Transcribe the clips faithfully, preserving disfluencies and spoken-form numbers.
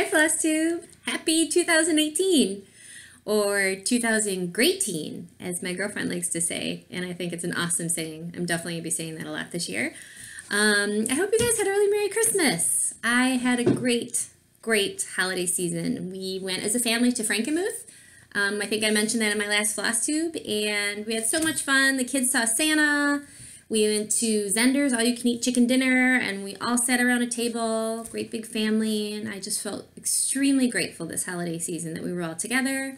Hi Floss Tube! Happy two thousand eighteen! Or two thousand great teen, as my girlfriend likes to say, and I think it's an awesome saying. I'm definitely going to be saying that a lot this year. Um, I hope you guys had a really Merry Christmas! I had a great, great holiday season. We went as a family to Frankenmuth. Um, I think I mentioned that in my last Floss Tube, and we had so much fun. The kids saw Santa. We went to Zender's all-you-can-eat chicken dinner, and we all sat around a table, great big family, and I just felt extremely grateful this holiday season that we were all together.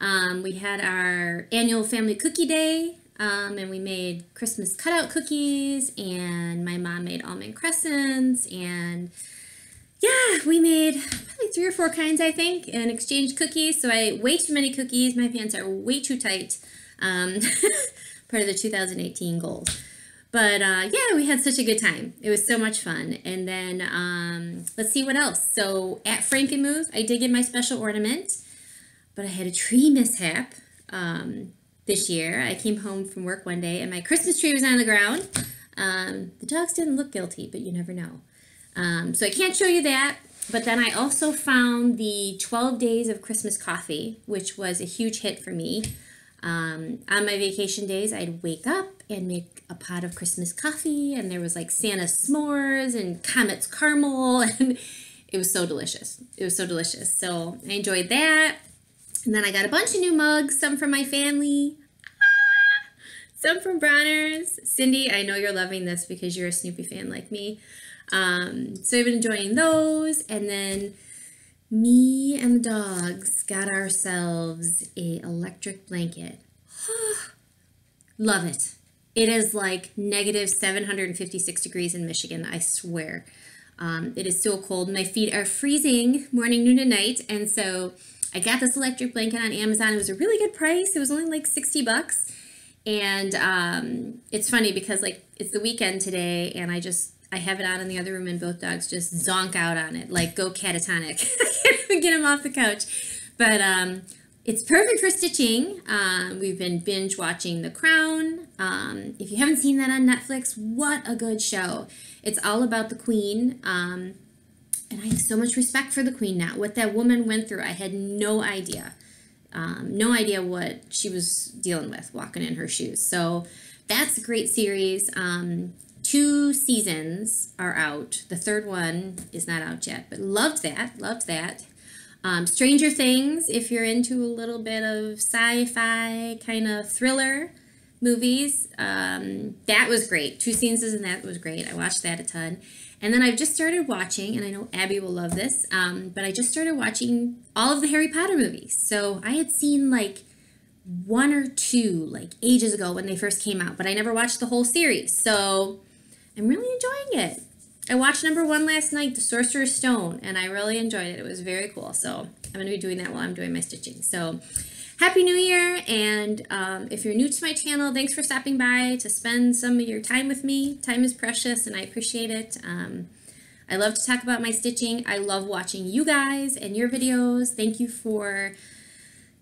Um, we had our annual family cookie day, um, and we made Christmas cutout cookies, and my mom made almond crescents, and yeah, we made probably three or four kinds, I think, and exchanged cookies, so I ate way too many cookies. My pants are way too tight. Um, part of the two thousand eighteen goals. But uh, yeah, we had such a good time. It was so much fun. And then um, let's see what else. So at Frankenmuth, I did get my special ornament, but I had a tree mishap um, this year. I came home from work one day and my Christmas tree was on the ground. Um, the dogs didn't look guilty, but you never know. Um, so I can't show you that. But then I also found the twelve days of Christmas coffee, which was a huge hit for me. Um, on my vacation days, I'd wake up and make a pot of Christmas coffee, and there was like Santa's s'mores and Comet's caramel, and it was so delicious. It was so delicious. So I enjoyed that. And then I got a bunch of new mugs, some from my family, ah, some from Bronner's. Cindy, I know you're loving this because you're a Snoopy fan like me. Um, so I've been enjoying those, and then me and the dogs got ourselves a electric blanket. Love it. It is like negative seven hundred fifty-six degrees in Michigan, I swear. Um, it is so cold. My feet are freezing morning, noon, and night. And so I got this electric blanket on Amazon. It was a really good price. It was only like sixty bucks. And um, it's funny because like it's the weekend today and I just I have it out in the other room and both dogs just zonk out on it, like go catatonic. I can't even get them off the couch. But um, it's perfect for stitching. Um, we've been binge watching The Crown. Um, if you haven't seen that on Netflix, what a good show. It's all about the Queen. Um, and I have so much respect for the Queen now. What that woman went through, I had no idea. Um, no idea what she was dealing with walking in her shoes. So that's a great series. Um, Two seasons are out. The third one is not out yet, but loved that, loved that. Um, Stranger Things, if you're into a little bit of sci-fi kind of thriller movies, um, that was great. Two seasons and that was great. I watched that a ton. And then I've just started watching, and I know Abby will love this, um, but I just started watching all of the Harry Potter movies. So I had seen like one or two like ages ago when they first came out, but I never watched the whole series. So I'm really enjoying it. I watched number one last night, The Sorcerer's Stone, and I really enjoyed it. It was very cool. So I'm going to be doing that while I'm doing my stitching. So Happy New Year, and um, if you're new to my channel, thanks for stopping by to spend some of your time with me. Time is precious, and I appreciate it. Um, I love to talk about my stitching. I love watching you guys and your videos. Thank you for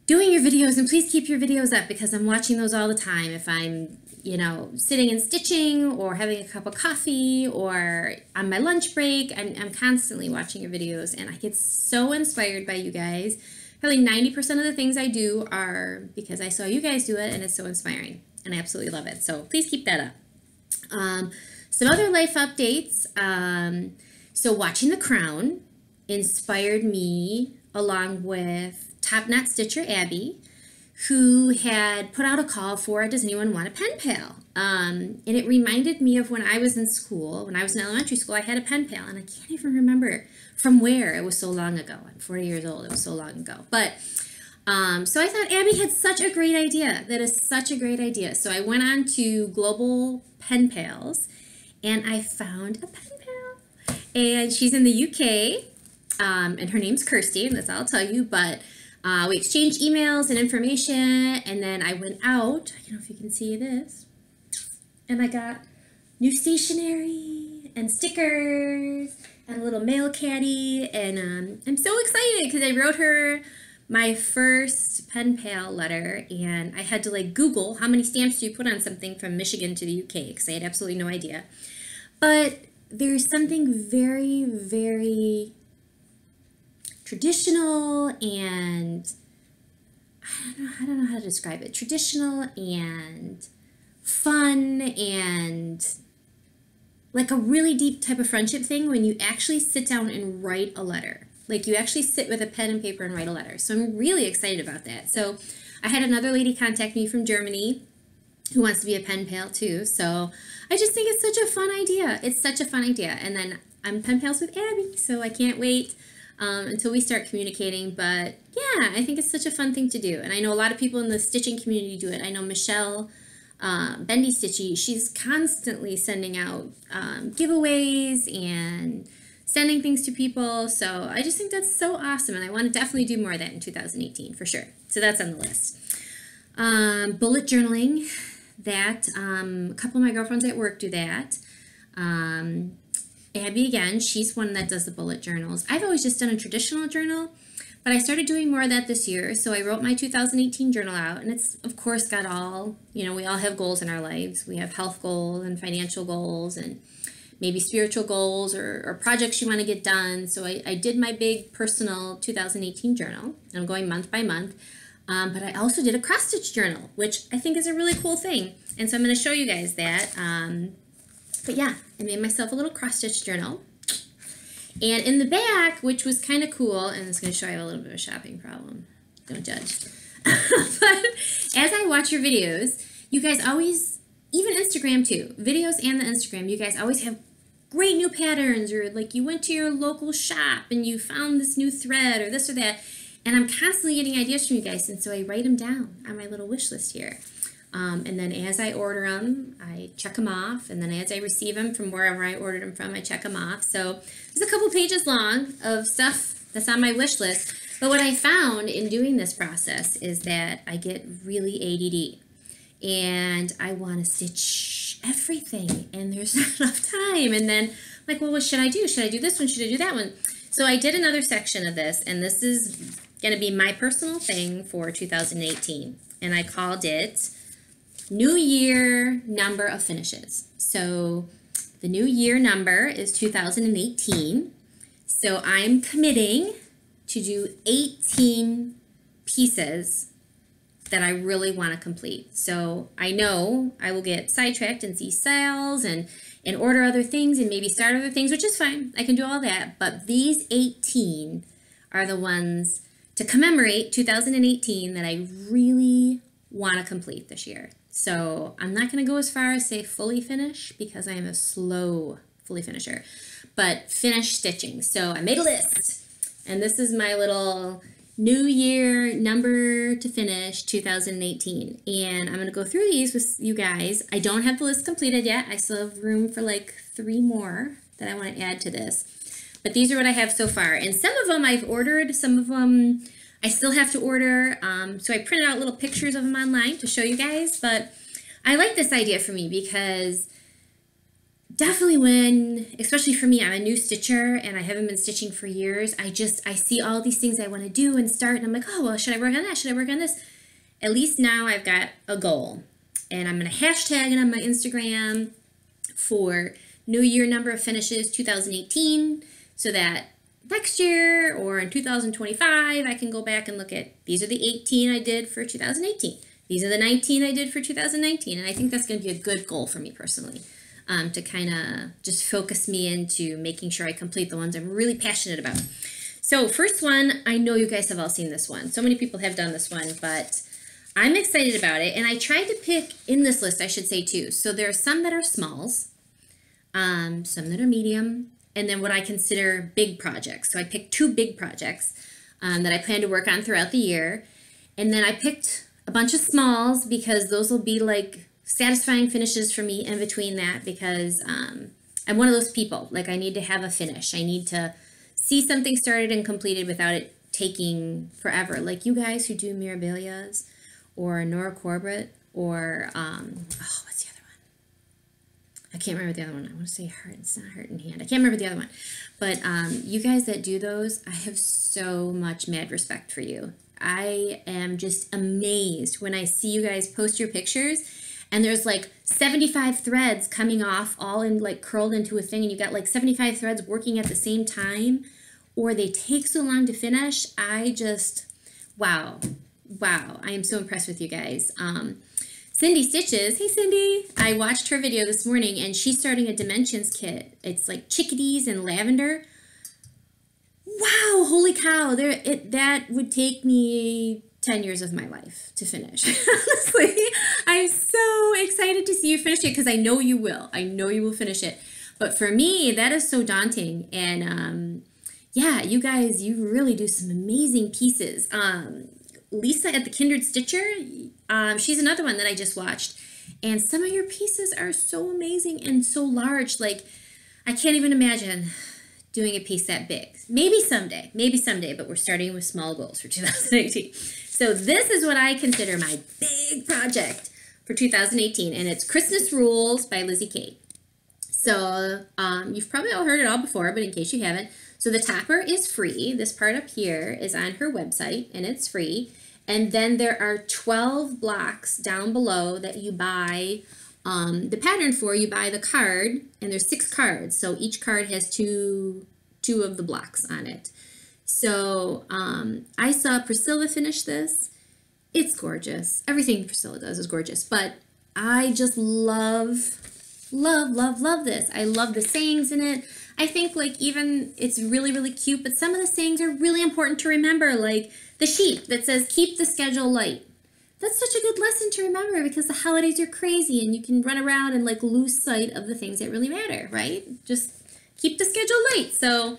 doing your videos, and please keep your videos up because I'm watching those all the time. If I'm you know, sitting and stitching or having a cup of coffee or on my lunch break. I'm, I'm constantly watching your videos and I get so inspired by you guys. Probably ninety percent of the things I do are because I saw you guys do it and it's so inspiring and I absolutely love it. So please keep that up. Um, some other life updates. Um, so watching The Crown inspired me along with Top Knot Stitcher Abby, who had put out a call for, does anyone want a pen pal? Um, and it reminded me of when I was in school, when I was in elementary school, I had a pen pal, and I can't even remember from where. It was so long ago. I'm forty years old. It was so long ago. But, um, so I thought Abby had such a great idea. That is such a great idea. So I went on to Global Pen Pals, and I found a pen pal. And she's in the U K, um, and her name's Kirsty, and that's all I'll tell you, but Uh, we exchanged emails and information, and then I went out, I don't know if you can see this, and I got new stationery and stickers and a little mail caddy, and um, I'm so excited because I wrote her my first pen pal letter, and I had to like Google how many stamps do you put on something from Michigan to the U K because I had absolutely no idea. But there's something very, very traditional and I don't know, I don't know how to describe it. Traditional and fun and like a really deep type of friendship thing when you actually sit down and write a letter. Like you actually sit with a pen and paper and write a letter. So I'm really excited about that. So I had another lady contact me from Germany who wants to be a pen pal too. So I just think it's such a fun idea. It's such a fun idea. And then I'm pen pals with Abby, so I can't wait um, until we start communicating. But yeah, I think it's such a fun thing to do. And I know a lot of people in the stitching community do it. I know Michelle uh, Bendy Stitchy, she's constantly sending out um, giveaways and sending things to people. So I just think that's so awesome. And I want to definitely do more of that in two thousand eighteen for sure. So that's on the list. Um, bullet journaling, that um, a couple of my girlfriends at work do that. Um, Abby, again, she's one that does the bullet journals. I've always just done a traditional journal, but I started doing more of that this year. So I wrote my two thousand eighteen journal out, and it's, of course, got all, you know, we all have goals in our lives. We have health goals and financial goals and maybe spiritual goals or, or projects you want to get done. So I, I did my big personal two thousand eighteen journal, and I'm going month by month. Um, but I also did a cross-stitch journal, which I think is a really cool thing. And so I'm going to show you guys that. Um, but yeah, I made myself a little cross-stitch journal. And in the back, which was kind of cool, and it's going to show you a little bit of a shopping problem. Don't judge. But as I watch your videos, you guys always, even Instagram too, videos and the Instagram, you guys always have great new patterns, or like you went to your local shop and you found this new thread or this or that. And I'm constantly getting ideas from you guys, and so I write them down on my little wish list here. Um, and then as I order them, I check them off, and then as I receive them from wherever I ordered them from, I check them off. So there's a couple pages long of stuff that's on my wish list, but what I found in doing this process is that I get really A D D, and I want to stitch everything, and there's not enough time. And then I'm like, well, what should I do? Should I do this one? Should I do that one? So I did another section of this, and this is going to be my personal thing for two thousand eighteen, and I called it New Year Number of Finishes. So the new year number is two thousand eighteen, so I'm committing to do eighteen pieces that I really want to complete. So I know I will get sidetracked and see sales and and order other things and maybe start other things, which is fine. I can do all that, but these eighteen are the ones to commemorate two thousand eighteen that I really want to complete this year. So I'm not going to go as far as say fully finish, because I am a slow fully finisher, but finish stitching. So I made a list, and this is my little new year number to finish two thousand eighteen, and I'm going to go through these with you guys. I don't have the list completed yet. I still have room for like three more that I want to add to this, but these are what I have so far, and some of them I've ordered, some of them I still have to order. Um, so I printed out little pictures of them online to show you guys, but I like this idea for me, because definitely when, especially for me, I'm a new stitcher and I haven't been stitching for years. I just, I see all these things I want to do and start, and I'm like, oh, well, should I work on that? Should I work on this? At least now I've got a goal, and I'm going to hashtag it on my Instagram for New Year Number of Finishes two thousand eighteen, so that next year or in two thousand twenty-five, I can go back and look at, these are the eighteen I did for two thousand eighteen. These are the nineteen I did for two thousand nineteen. And I think that's going to be a good goal for me personally. Um, to kind of just focus me into making sure I complete the ones I'm really passionate about. So first one, I know you guys have all seen this one. So many people have done this one, but I'm excited about it. And I tried to pick in this list, I should say too. So there are some that are smalls, um, some that are medium, and then what I consider big projects. So I picked two big projects um, that I plan to work on throughout the year. And then I picked a bunch of smalls, because those will be like satisfying finishes for me in between that, because um, I'm one of those people, like I need to have a finish. I need to see something started and completed without it taking forever. Like you guys who do Mirabilias or Nora Corbett or, um, oh, what's the other one? I can't remember the other one. I want to say Heart, it's not Heart and Hand. I can't remember the other one. But um, you guys that do those, I have so much mad respect for you. I am just amazed when I see you guys post your pictures, and there's like seventy-five threads coming off all in like curled into a thing, and you got like seventy-five threads working at the same time, or they take so long to finish. I just, wow, wow. I am so impressed with you guys. Um, Cindy Stitches, hey Cindy. I watched her video this morning and she's starting a Dimensions kit. It's like chickadees and lavender. Wow, holy cow. There, it, that would take me ten years of my life to finish. Honestly, I'm so excited to see you finish it because I know you will. I know you will finish it. But for me, that is so daunting. And um, yeah, you guys, you really do some amazing pieces. Um, Lisa at the Kindred Stitcher, um, she's another one that I just watched. And some of your pieces are so amazing and so large. Like, I can't even imagine doing a piece that big. Maybe someday, maybe someday, but we're starting with small goals for two thousand eighteen. So this is what I consider my big project for two thousand eighteen, and it's Christmas Rules by Lizzie Kate. So um, you've probably all heard it all before, but in case you haven't, so the topper is free. This part up here is on her website, and it's free. And then there are twelve blocks down below that you buy um, the pattern for. You buy the card, and there's six cards. So each card has two two of the blocks on it. So um, I saw Priscilla finish this. It's gorgeous. Everything Priscilla does is gorgeous, but I just love, love, love, love this. I love the sayings in it. I think like even it's really, really cute, but some of the sayings are really important to remember, like the sheep that says, keep the schedule light. That's such a good lesson to remember because the holidays are crazy and you can run around and like lose sight of the things that really matter, right? Just keep the schedule light. So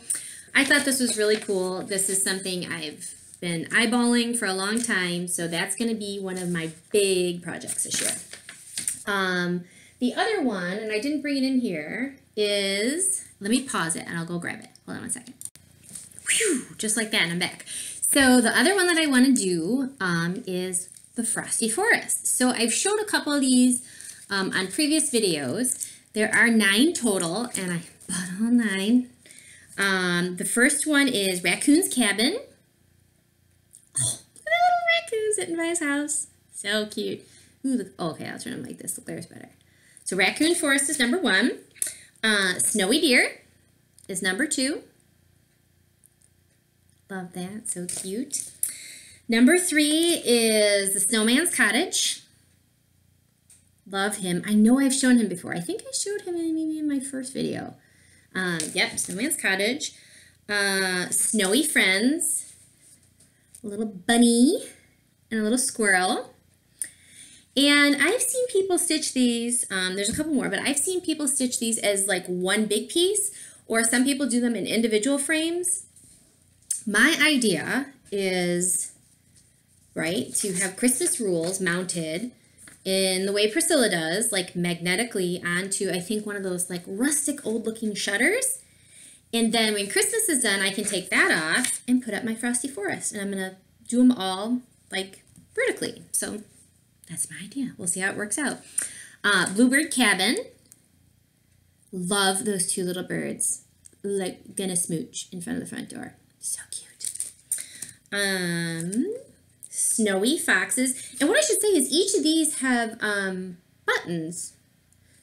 I thought this was really cool. This is something I've been eyeballing for a long time. So that's going to be one of my big projects this year. Um, the other one, and I didn't bring it in here, is, let me pause it and I'll go grab it. Hold on one second. Whew, just like that, and I'm back. So the other one that I want to do um, is the Frosty Forest. So I've showed a couple of these um, on previous videos. There are nine total, and I bought all nine. Um, the first one is Raccoon's Cabin. Oh, little raccoon sitting by his house. So cute. Ooh, look, oh, okay, I'll turn them like this. The glare's better. So Raccoon Forest is number one. Uh, Snowy Deer is number two. Love that. So cute. Number three is The Snowman's Cottage. Love him. I know I've shown him before. I think I showed him maybe in my first video. Um, yep, Snowman's Cottage. Uh, Snowy Friends. A little bunny and a little squirrel. And I've seen people stitch these. Um, there's a couple more, but I've seen people stitch these as like one big piece, or some people do them in individual frames. My idea is, right, to have Christmas Rules mounted in the way Priscilla does, like magnetically onto, I think, one of those like rustic old looking shutters. And then when Christmas is done, I can take that off and put up my Frosty Forest. And I'm gonna do them all like vertically. So that's my idea. We'll see how it works out. Uh, Bluebird Cabin. Love those two little birds. Like gonna smooch in front of the front door. So cute. Um... Snowy Foxes. And what I should say is each of these have um, buttons.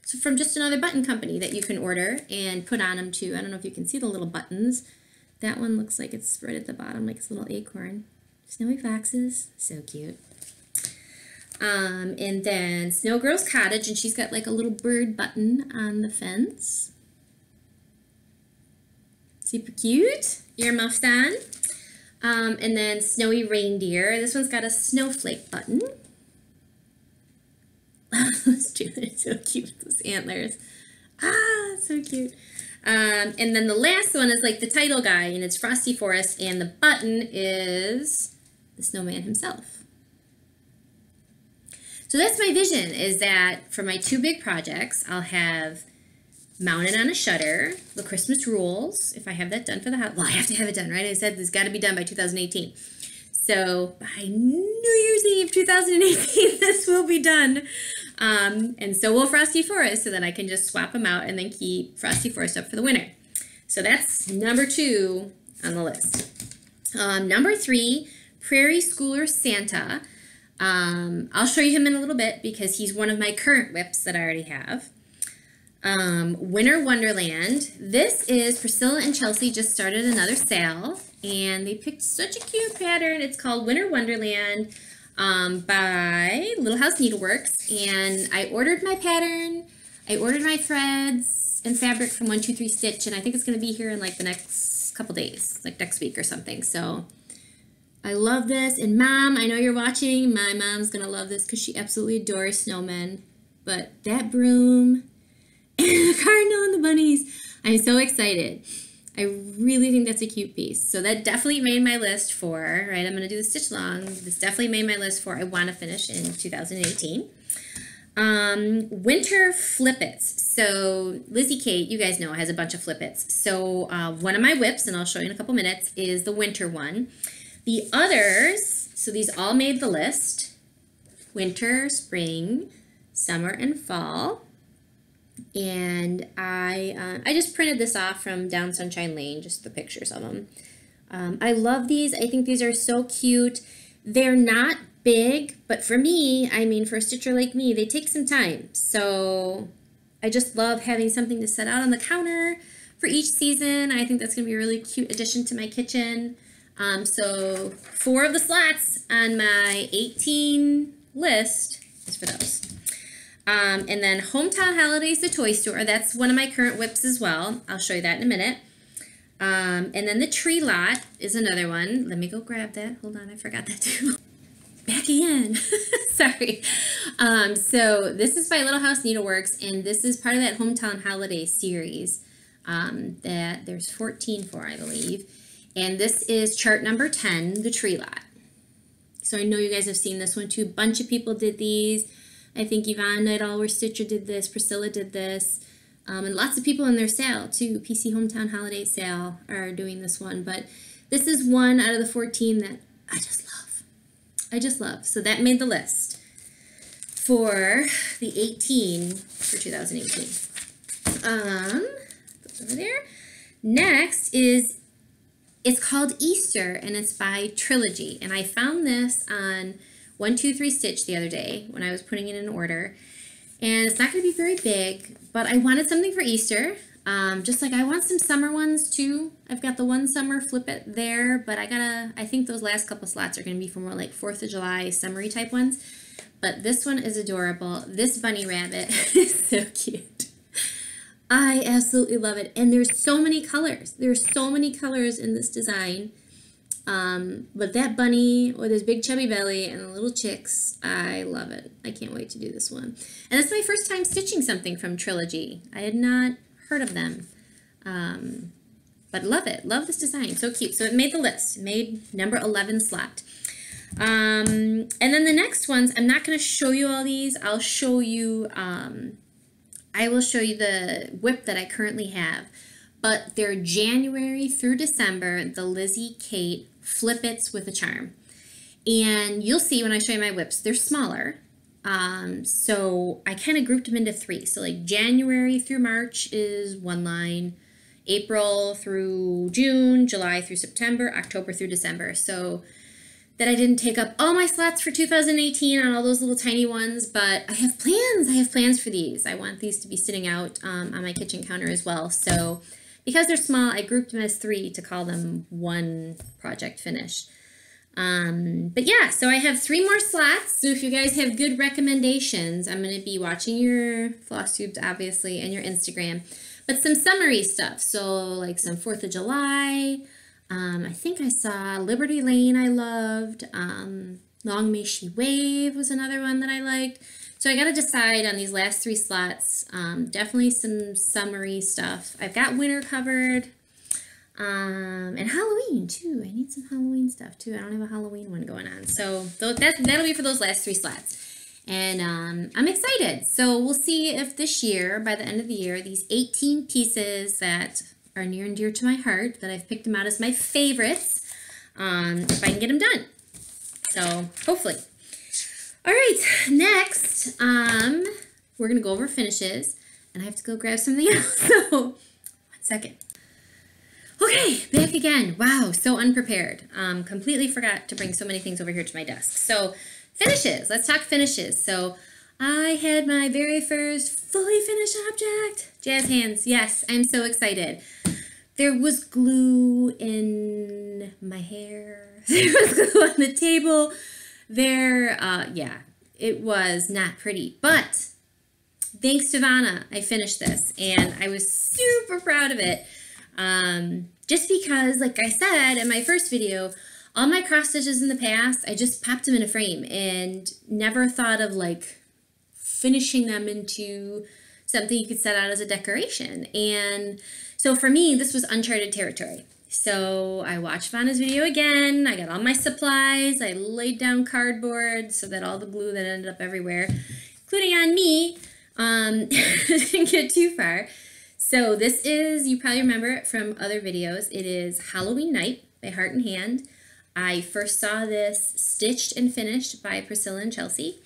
So from Just Another Button Company that you can order and put on them too. I don't know if you can see the little buttons. That one looks like it's right at the bottom, like it's a little acorn. Snowy Foxes, so cute. Um, and then Snow Girl's Cottage, and she's got like a little bird button on the fence. Super cute. Earmuffs on. Um, and then Snowy Reindeer. This one's got a snowflake button. Those two are so cute, those antlers. Ah, so cute. Um, and then the last one is like the title guy, and it's Frosty Forest, and the button is the snowman himself. So that's my vision, is that for my two big projects, I'll have mounted on a shutter, the Christmas Rules, if I have that done for the house. Well, I have to have it done, right? I said this got to be done by two thousand eighteen. So by New Year's Eve two thousand eighteen, this will be done. Um, and so will Frosty Forest, so that I can just swap them out and then keep Frosty Forest up for the winter. So that's number two on the list. Um, number three, Prairie Schooler Santa. Um, I'll show you him in a little bit because he's one of my current whips that I already have. Um, Winter Wonderland. This is Priscilla and Chelsea just started another sale, and they picked such a cute pattern. It's called Winter Wonderland um, by Little House Needleworks, and I ordered my pattern. I ordered my threads and fabric from one two three Stitch, and I think it's going to be here in like the next couple days, like next week or something. So I love this, and Mom, I know you're watching. My mom's going to love this because she absolutely adores snowmen, but that broom... and the cardinal and the bunnies. I'm so excited. I really think that's a cute piece. So that definitely made my list for, right, I'm going to do the stitch long. This definitely made my list for I want to finish in two thousand eighteen. Um, winter flippets. So Lizzie Kate, you guys know, has a bunch of flippets. So uh, one of my whips, and I'll show you in a couple minutes, is the winter one. The others, so these all made the list. Winter, spring, summer, and fall. And I uh, I just printed this off from Down Sunshine Lane, just the pictures of them. Um, I love these. I think these are so cute. They're not big, but for me, I mean, for a stitcher like me, they take some time. So I just love having something to set out on the counter for each season. I think that's going to be a really cute addition to my kitchen. Um, so four of the slots on my eighteen list is for those. Um, and then Hometown Holidays, the toy store. That's one of my current whips as well. I'll show you that in a minute. Um, and then the tree lot is another one. Let me go grab that. Hold on, I forgot that too. Back again. Sorry. Um, so this is by Little House Needleworks, and this is part of that Hometown Holiday series um, that there's fourteen for, I believe. And this is chart number ten, the tree lot. So I know you guys have seen this one too. A bunch of people did these. I think Yvonne at Allworth Stitcher did this, Priscilla did this, um, and lots of people in their sale too. P C Hometown Holiday Sale are doing this one, but this is one out of the fourteen that I just love. I just love. So that made the list for the eighteen for two thousand eighteen. Um, goes over there. Next is, it's called Easter, and it's by Trilogy, and I found this on one two three Stitch the other day when I was putting in an order. And it's not going to be very big, but I wanted something for Easter. Um, just like I want some summer ones too. I've got the one summer flip it there, but I gotta, I think those last couple slots are going to be for more like fourth of July summery type ones. But this one is adorable. This bunny rabbit is so cute. I absolutely love it. And there's so many colors. There's so many colors in this design. Um, but that bunny with his big chubby belly and the little chicks, I love it. I can't wait to do this one. And it's my first time stitching something from Trilogy. I had not heard of them. Um, but love it. Love this design. So cute. So it made the list. It made number eleven slot. Um, and then the next ones, I'm not going to show you all these. I'll show you, um, I will show you the whip that I currently have. But they're January through December, the Lizzie Kate Flippets with a Charm. And you'll see when I show you my whips, they're smaller. Um, so I kind of grouped them into three. So like January through March is one line, April through June, July through September, October through December. So that I didn't take up all my slots for two thousand eighteen on all those little tiny ones, but I have plans. I have plans for these. I want these to be sitting out um, on my kitchen counter as well. So because they're small, I grouped them as three to call them one project finish. Um, but yeah, so I have three more slots. So if you guys have good recommendations, I'm going to be watching your Floss Tubes, obviously, and your Instagram. But some summery stuff. So like some fourth of July. Um, I think I saw Liberty Lane I loved. Um, Long May She Wave was another one that I liked. So I got to decide on these last three slots. Um, definitely some summery stuff. I've got winter covered. Um, and Halloween too. I need some Halloween stuff too. I don't have a Halloween one going on. So th that, that'll be for those last three slots. And um, I'm excited. So we'll see if this year, by the end of the year, these eighteen pieces that are near and dear to my heart, that I've picked them out as my favorites, um, if I can get them done. So hopefully. All right, next, um, we're going to go over finishes, and I have to go grab something else, so one second. Okay, back again. Wow, so unprepared. Um, completely forgot to bring so many things over here to my desk. So finishes, let's talk finishes. So I had my very first fully finished object. Jazz hands. Yes, I'm so excited. There was glue in my hair. There was glue on the table. There, uh, yeah, it was not pretty. But thanks to Vonna, I finished this, and I was super proud of it. Um, just because, like I said in my first video, all my cross stitches in the past, I just popped them in a frame and never thought of like finishing them into something you could set out as a decoration. And so for me, this was uncharted territory. So I watched Vonna's video again. I got all my supplies. I laid down cardboard so that all the glue that ended up everywhere, including on me, um, didn't get too far. So this is, you probably remember it from other videos, it is Halloween Night by Heart and Hand. I first saw this stitched and finished by Priscilla and Chelsea.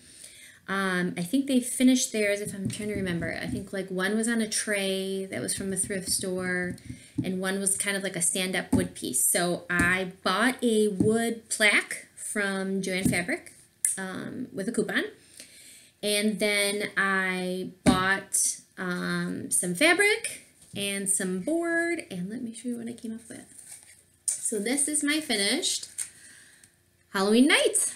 Um, I think they finished theirs, if I'm trying to remember, I think like one was on a tray that was from a thrift store, and one was kind of like a stand-up wood piece. So I bought a wood plaque from Joann Fabric um, with a coupon, and then I bought um, some fabric and some board, and let me show you what I came up with. So this is my finished Halloween Night.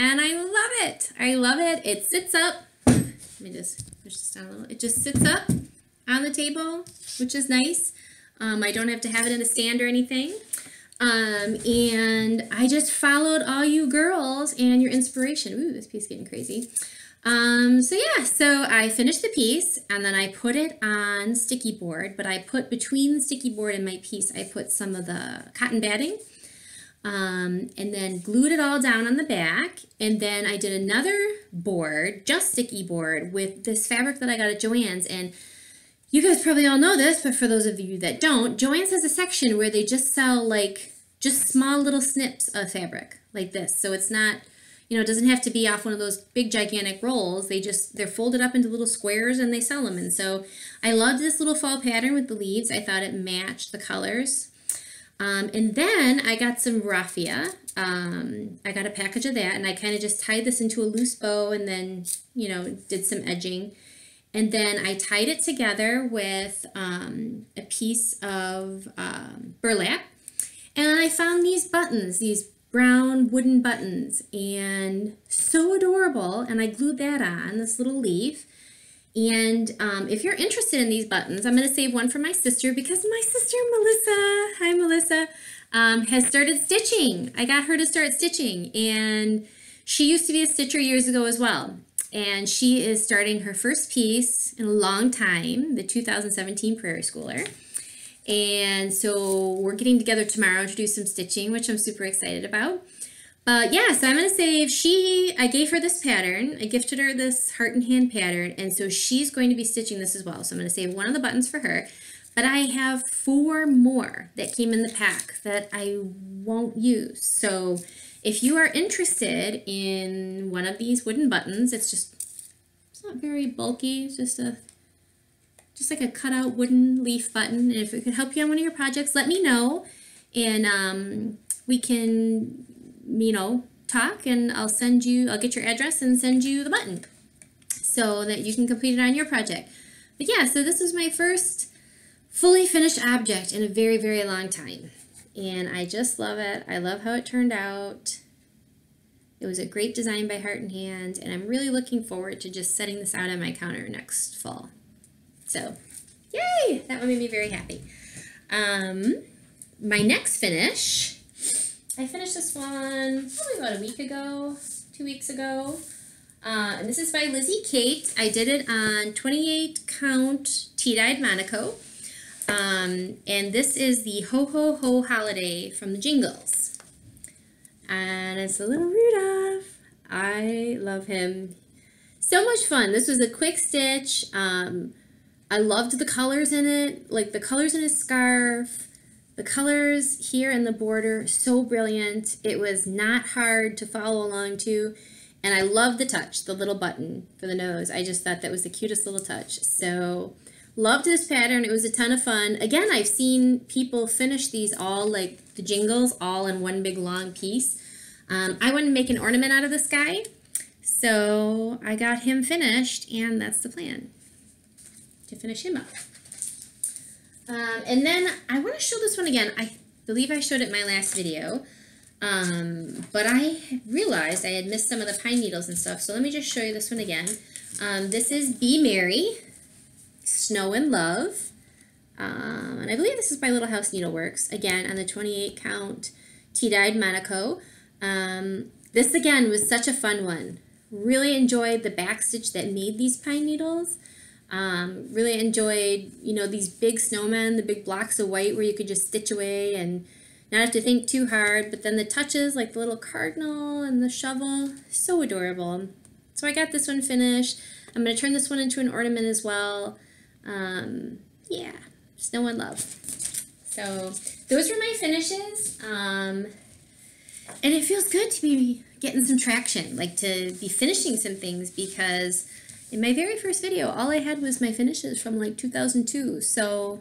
And I love it. I love it. It sits up. Let me just push this down a little. It just sits up on the table, which is nice. Um, I don't have to have it in a stand or anything. Um, and I just followed all you girls and your inspiration. Ooh, this piece is getting crazy. Um, so yeah, so I finished the piece and then I put it on sticky board, but I put between the sticky board and my piece, I put some of the cotton batting. Um, and then glued it all down on the back, and then I did another board, just sticky board, with this fabric that I got at Joann's. And you guys probably all know this, but for those of you that don't, Joann's has a section where they just sell like just small little snips of fabric like this, so it's not, you know, it doesn't have to be off one of those big gigantic rolls. They just, they're folded up into little squares and they sell them. And so I loved this little fall pattern with the leaves. I thought it matched the colors. Um, and then I got some raffia. Um, I got a package of that, and I kind of just tied this into a loose bow and then, you know, did some edging. And then I tied it together with um, a piece of um, burlap. And I found these buttons, these brown wooden buttons, and so adorable. And I glued that on, this little leaf. And um, if you're interested in these buttons, I'm going to save one for my sister, because my sister Melissa, hi Melissa, um, has started stitching. I got her to start stitching, and she used to be a stitcher years ago as well. And she is starting her first piece in a long time, the two thousand seventeen Prairie Schooler. And so we're getting together tomorrow to do some stitching, which I'm super excited about. Uh, yeah, so I'm going to save, she, I gave her this pattern, I gifted her this Heart and Hand pattern, and so she's going to be stitching this as well. So I'm going to save one of the buttons for her, but I have four more that came in the pack that I won't use. So if you are interested in one of these wooden buttons, it's just, it's not very bulky, it's just a, just like a cutout wooden leaf button. And if it could help you on one of your projects, let me know, and um, we can, you know, talk, and I'll send you, I'll get your address and send you the button so that you can complete it on your project. But yeah, so this is my first fully finished object in a very, very long time. And I just love it. I love how it turned out. It was a great design by Heart and Hand, and I'm really looking forward to just setting this out on my counter next fall. So, yay! That one made me very happy. Um, my next finish, I finished this one probably about a week ago, two weeks ago. Uh, and this is by Lizzie Kate. I did it on twenty-eight count tea-dyed Monaco. Um, and this is the Ho Ho Ho Holiday from the Jingles. And it's a little Rudolph. I love him. So much fun. This was a quick stitch. Um, I loved the colors in it, like the colors in his scarf. The colors here in the border, so brilliant. It was not hard to follow along to. And I love the touch, the little button for the nose. I just thought that was the cutest little touch. So loved this pattern. It was a ton of fun. Again, I've seen people finish these all, like the Jingles, all in one big long piece. Um, I wanted to make an ornament out of this guy. So I got him finished, and that's the plan, to finish him up. Um, and then I want to show this one again. I believe I showed it in my last video, um, but I realized I had missed some of the pine needles and stuff, so let me just show you this one again. Um, this is Be Merry, Snow and Love, um, and I believe this is by Little House Needleworks, again, on the twenty-eight count tea-dyed Monaco. Um, this, again, was such a fun one. Really enjoyed the backstitch that made these pine needles. Um, really enjoyed, you know, these big snowmen, the big blocks of white where you could just stitch away and not have to think too hard. But then the touches, like the little cardinal and the shovel, so adorable. So I got this one finished. I'm going to turn this one into an ornament as well. Um, yeah, Snow and Love. So those were my finishes. Um, and it feels good to be getting some traction, like to be finishing some things, because in my very first video, all I had was my finishes from like two thousand two. So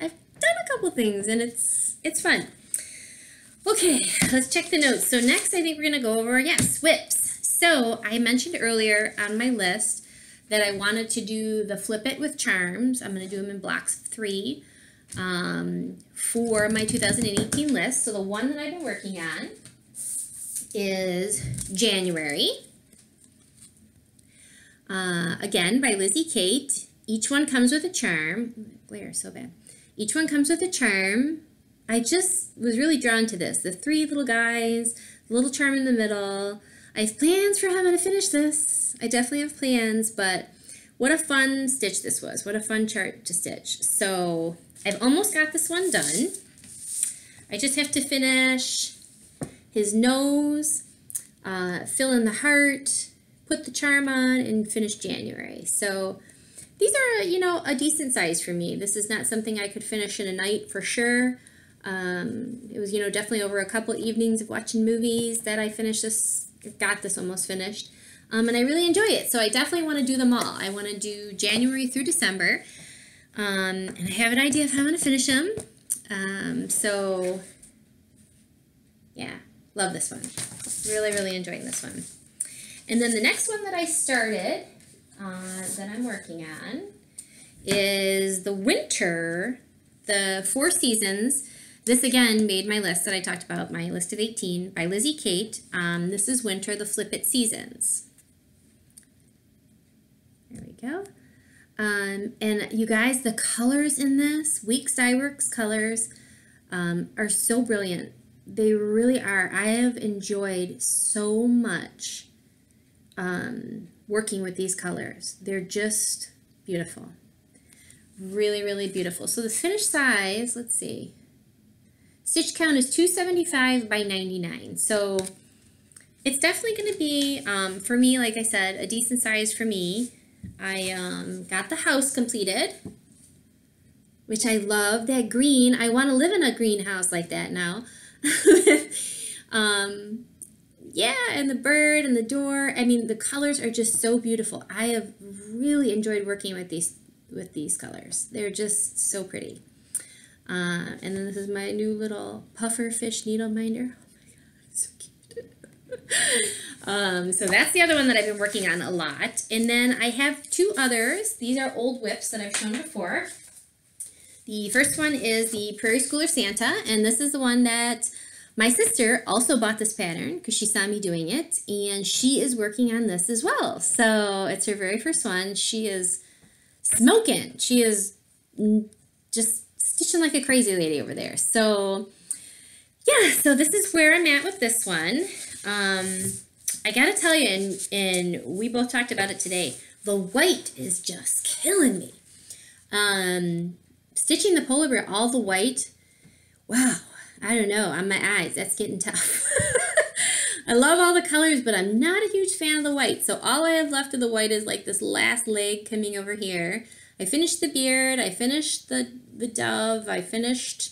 I've done a couple things, and it's it's fun. Okay, let's check the notes. So next, I think we're gonna go over, yes, whips. So I mentioned earlier on my list that I wanted to do the Flip It with Charms. I'm gonna do them in blocks of three um, for my two thousand eighteen list. So the one that I've been working on is January. Uh, again, by Lizzie Kate. Each one comes with a charm. Oh, glare so bad. Each one comes with a charm. I just was really drawn to this. The three little guys, the little charm in the middle. I have plans for how I'm going to finish this. I definitely have plans, but what a fun stitch this was. What a fun chart to stitch. So I've almost got this one done. I just have to finish his nose, uh, fill in the heart, put the charm on, and finish January. So these are, you know, a decent size for me. This is not something I could finish in a night for sure. Um, it was, you know, definitely over a couple evenings of watching movies that I finished this, got this almost finished. Um, and I really enjoy it. So I definitely want to do them all. I want to do January through December. Um, and I have an idea of how I'm going to finish them. Um, so yeah, love this one. Really, really enjoying this one. And then the next one that I started, uh, that I'm working on, is the winter, the Four Seasons. This, again, made my list that I talked about, my list of eighteen, by Lizzie Kate. Um, this is Winter, the Flip It Seasons. There we go. Um, and you guys, the colors in this, Week Styworks colors, um, are so brilliant. They really are. I have enjoyed so much um working with these colors. They're just beautiful, really, really beautiful. So the finished size, let's see, stitch count is two seventy-five by ninety-nine, so it's definitely going to be um for me, like I said, a decent size for me. I um got the house completed, which I love. That green, I want to live in a greenhouse like that now. um Yeah, and the bird and the door. I mean, the colors are just so beautiful. I have really enjoyed working with these with these colors. They're just so pretty. Uh, and then this is my new little puffer fish needle minder. Oh my god, it's so cute. um, so that's the other one that I've been working on a lot. And then I have two others. These are old whips that I've shown before. The first one is the Prairie Schooler Santa, and this is the one that my sister also bought this pattern because she saw me doing it, and she is working on this as well. So it's her very first one. She is smoking. She is just stitching like a crazy lady over there. So yeah, so this is where I'm at with this one. Um, I gotta tell you, and, and we both talked about it today, the white is just killing me. Um, stitching the polar bear, all the white, wow. I don't know, on my eyes, that's getting tough. I love all the colors, but I'm not a huge fan of the white. So all I have left of the white is like this last leg coming over here. I finished the beard, I finished the, the dove, I finished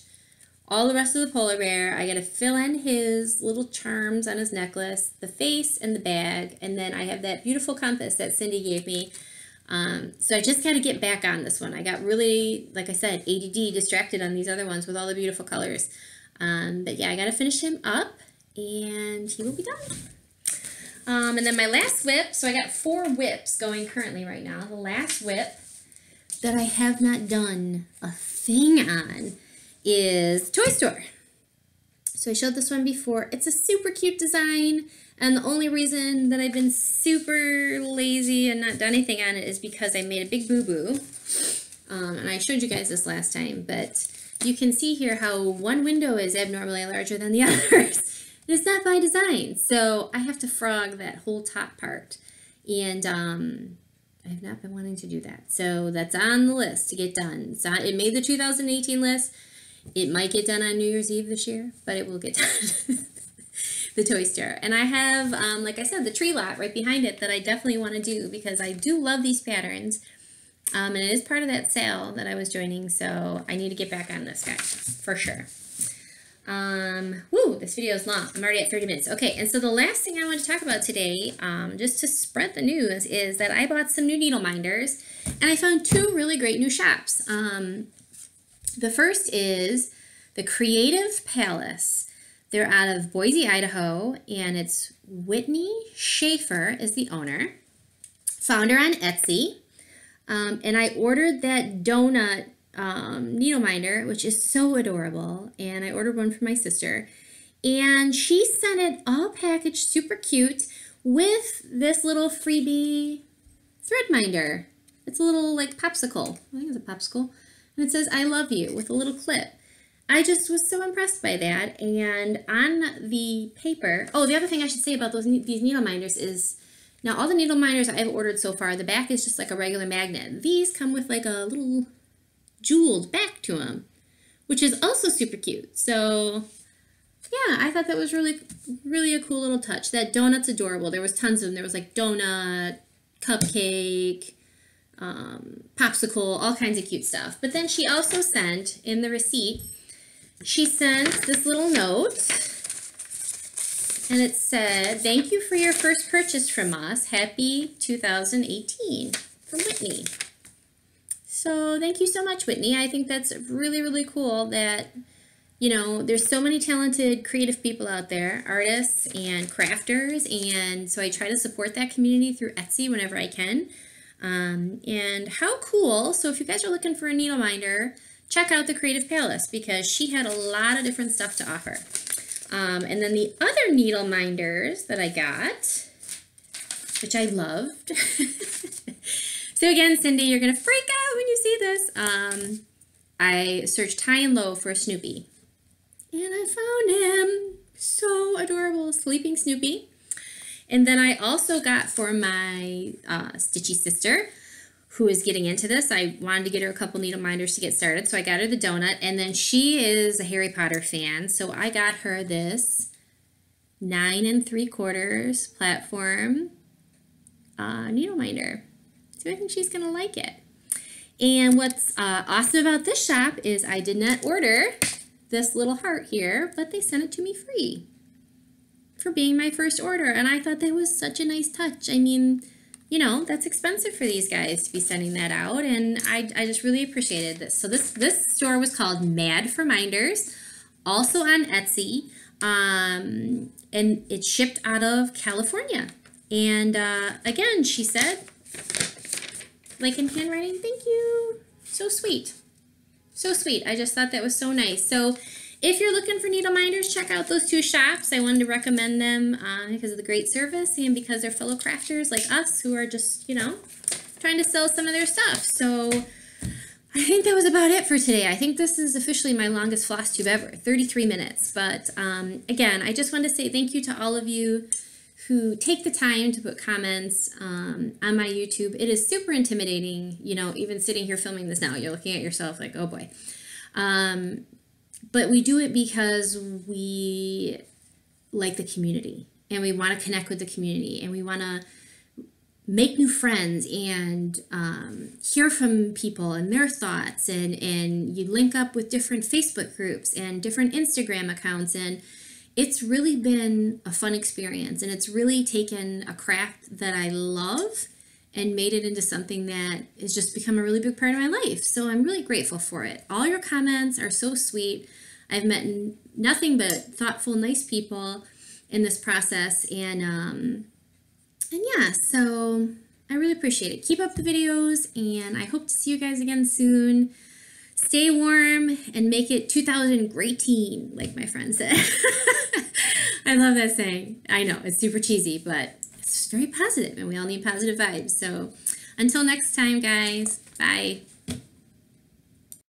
all the rest of the polar bear. I gotta fill in his little charms on his necklace, the face and the bag, and then I have that beautiful compass that Cindy gave me. Um, so I just got to get back on this one. I got really, like I said, A D D, distracted on these other ones with all the beautiful colors. Um, but yeah, I gotta finish him up, and he will be done. Um, and then my last whip, so I got four whips going currently right now. The last whip that I have not done a thing on is Toy Store. So I showed this one before. It's a super cute design, and the only reason that I've been super lazy and not done anything on it is because I made a big boo-boo. Um, and I showed you guys this last time, but you can see here how one window is abnormally larger than the others. And it's not by design, so I have to frog that whole top part. And um, I've not been wanting to do that. So that's on the list to get done. So it made the two thousand eighteen list. It might get done on New Year's Eve this year, but it will get done. The Toy Store. And I have, um, like I said, the tree lot right behind it that I definitely want to do because I do love these patterns. Um, and it is part of that sale that I was joining, so I need to get back on this, guys, for sure. Um, woo, this video is long. I'm already at thirty minutes. Okay, and so the last thing I want to talk about today, um, just to spread the news, is that I bought some new needle minders, and I found two really great new shops. Um, the first is The Creative Palace. They're out of Boise, Idaho, and it's Whitney Schaefer is the owner. Found her on Etsy. Um, and I ordered that donut um, needle minder, which is so adorable. And I ordered one for my sister. And she sent it all packaged, super cute, with this little freebie thread minder. It's a little like popsicle. I think it's a popsicle. And it says, I love you, with a little clip. I just was so impressed by that, and on the paper, oh, the other thing I should say about those these needle minders is, now all the needle minders I've ordered so far, the back is just like a regular magnet. These come with like a little jeweled back to them, which is also super cute. So yeah, I thought that was really, really a cool little touch. That donut's adorable. There was tons of them. There was like donut, cupcake, um, popsicle, all kinds of cute stuff. But then she also sent in the receipt, she sent this little note, and it said, thank you for your first purchase from us. Happy two thousand eighteen from Whitney. So thank you so much, Whitney. I think that's really, really cool that, you know, there's so many talented creative people out there, artists and crafters. And so I try to support that community through Etsy whenever I can. Um, and how cool. So if you guys are looking for a needle minder, check out the Creative Palace because she had a lot of different stuff to offer. Um, and then the other needle minders that I got, which I loved. So again, Cindy, you're going to freak out when you see this. Um, I searched high and low for Snoopy. And I found him. So adorable. Sleeping Snoopy. And then I also got for my uh, Stitchy sister, who is getting into this. I wanted to get her a couple needle minders to get started, so I got her the donut, and then she is a Harry Potter fan, so I got her this nine and three quarters platform uh, needle minder. So I think she's gonna like it. And what's uh, awesome about this shop is I did not order this little heart here, but they sent it to me free for being my first order, and I thought that was such a nice touch. I mean, you know, that's expensive for these guys to be sending that out, and I, I just really appreciated this. So this this store was called Mad for Minders, also on Etsy, um, and it shipped out of California. And uh, again, she said, like in handwriting, thank you. So sweet. So sweet. I just thought that was so nice. So if you're looking for needle minders, check out those two shops. I wanted to recommend them uh, because of the great service and because they're fellow crafters like us who are just, you know, trying to sell some of their stuff. So I think that was about it for today. I think this is officially my longest floss tube ever, thirty-three minutes. But um, again, I just wanted to say thank you to all of you who take the time to put comments um, on my YouTube. It is super intimidating, you know, even sitting here filming this now. You're looking at yourself like, oh boy. Um, But we do it because we like the community and we want to connect with the community and we want to make new friends and um, hear from people and their thoughts. And, and you link up with different Facebook groups and different Instagram accounts. And it's really been a fun experience. And it's really taken a craft that I love and made it into something that has just become a really big part of my life. So I'm really grateful for it. All your comments are so sweet. I've met nothing but thoughtful, nice people in this process. And um, And yeah, so I really appreciate it. Keep up the videos, and I hope to see you guys again soon. Stay warm and make it two thousand great teen, like my friend said. I love that saying. I know, it's super cheesy, but it's very positive, and we all need positive vibes. So until next time, guys, bye.